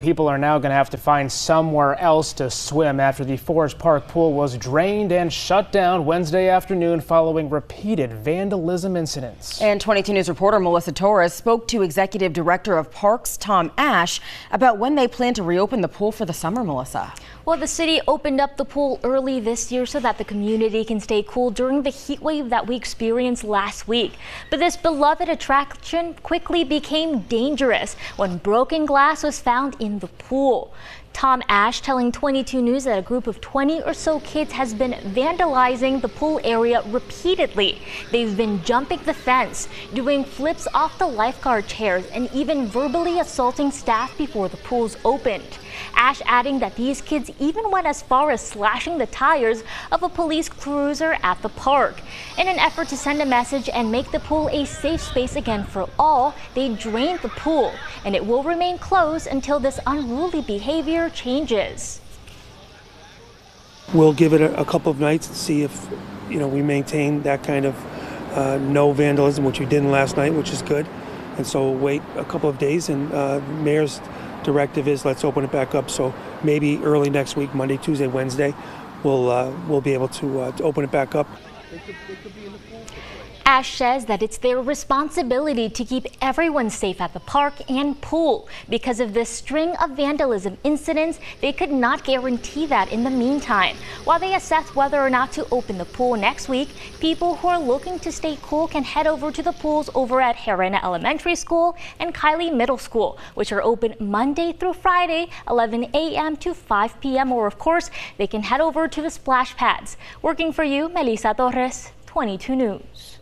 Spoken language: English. People are now going to have to find somewhere else to swim after the Forest Park pool was drained and shut down Wednesday afternoon following repeated vandalism incidents. And 22 News reporter Melissa Torres spoke to Executive Director of Parks Tom Ash about when they plan to reopen the pool for the summer, Melissa. Well, the city opened up the pool early this year so that the community can stay cool during the heat wave that we experienced last week. But this beloved attraction quickly became dangerous when broken glass was found in the pool. Tom Ash telling 22 News that a group of 20 or so kids has been vandalizing the pool area repeatedly. They've been jumping the fence, doing flips off the lifeguard chairs, and even verbally assaulting staff before the pools opened. Ash adding that these kids even went as far as slashing the tires of a police cruiser at the park. In an effort to send a message and make the pool a safe space again for all, they drained the pool, and it will remain closed until this unruly behavior changes. We'll give it a couple of nights to see if we maintain that kind of no vandalism, which we didn't last night, which is good. And so we'll wait a couple of days, and mayor's directive is let's open it back up. So maybe early next week, Monday, Tuesday, Wednesday, we'll be able to open it back up. They could be in the pool. Ash says that it's their responsibility to keep everyone safe at the park and pool. Because of this string of vandalism incidents, they could not guarantee that in the meantime. While they assess whether or not to open the pool next week, people who are looking to stay cool can head over to the pools over at Herrera Elementary School and Kylie Middle School, which are open Monday through Friday, 11 a.m. to 5 p.m. Or of course, they can head over to the splash pads. Working for you, Melissa Torres, 22 News.